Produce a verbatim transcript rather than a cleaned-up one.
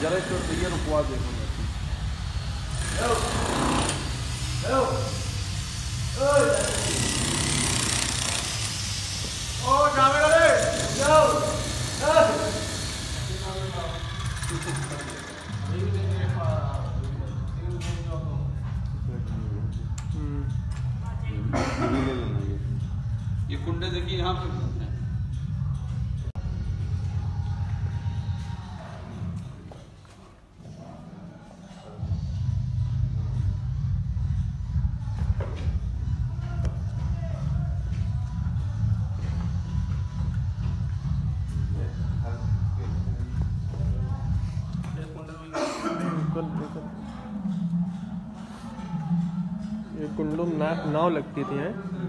जरा तो ये रुकवा देखो। हेलो हेलो ओ जावे रे जाओ ये कुंडे देखिए यहाँ पे कुंडलों नाव लगती थी हैं।